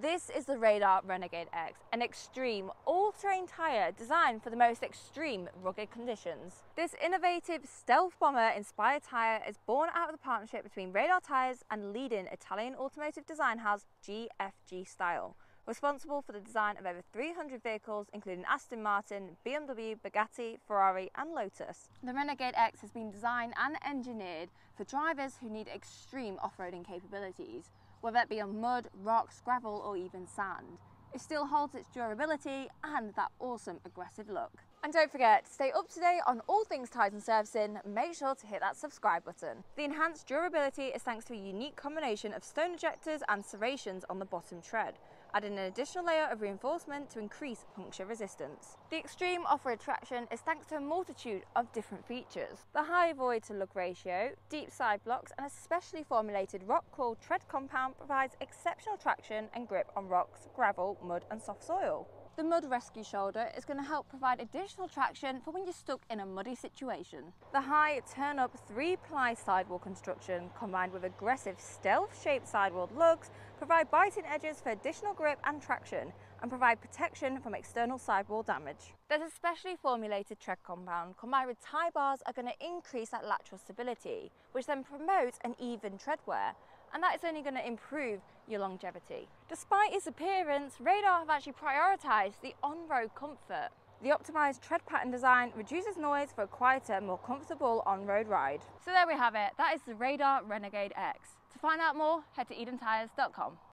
This is the Radar Renegade X, an extreme all-terrain tyre designed for the most extreme rugged conditions. This innovative stealth bomber-inspired tyre is born out of the partnership between Radar Tyres and leading Italian automotive design house GFG Style, responsible for the design of over 300 vehicles including Aston Martin, BMW, Bugatti, Ferrari and Lotus. The Renegade X has been designed and engineered for drivers who need extreme off-roading capabilities, whether it be on mud, rocks, gravel or even sand. It still holds its durability and that awesome aggressive look. And don't forget, to stay up to date on all things tyres and servicing, make sure to hit that subscribe button. The enhanced durability is thanks to a unique combination of stone ejectors and serrations on the bottom tread, adding an additional layer of reinforcement to increase puncture resistance. The extreme off-road traction is thanks to a multitude of different features. The high void to lug ratio, deep side blocks and a specially formulated rock-cooled tread compound provides exceptional traction and grip on rocks, gravel, mud and soft soil. The mud rescue shoulder is going to help provide additional traction for when you're stuck in a muddy situation. The high turn-up 3-ply sidewall construction combined with aggressive stealth-shaped sidewall lugs provide biting edges for additional grip and traction and provide protection from external sidewall damage. There's a specially formulated tread compound combined with tie bars are going to increase that lateral stability, which then promotes an even tread wear. And that is only going to improve your longevity. Despite its appearance, Radar have actually prioritised the on-road comfort. The optimised tread pattern design reduces noise for a quieter, more comfortable on-road ride. So there we have it, that is the Radar Renegade X. To find out more, head to edentyres.com.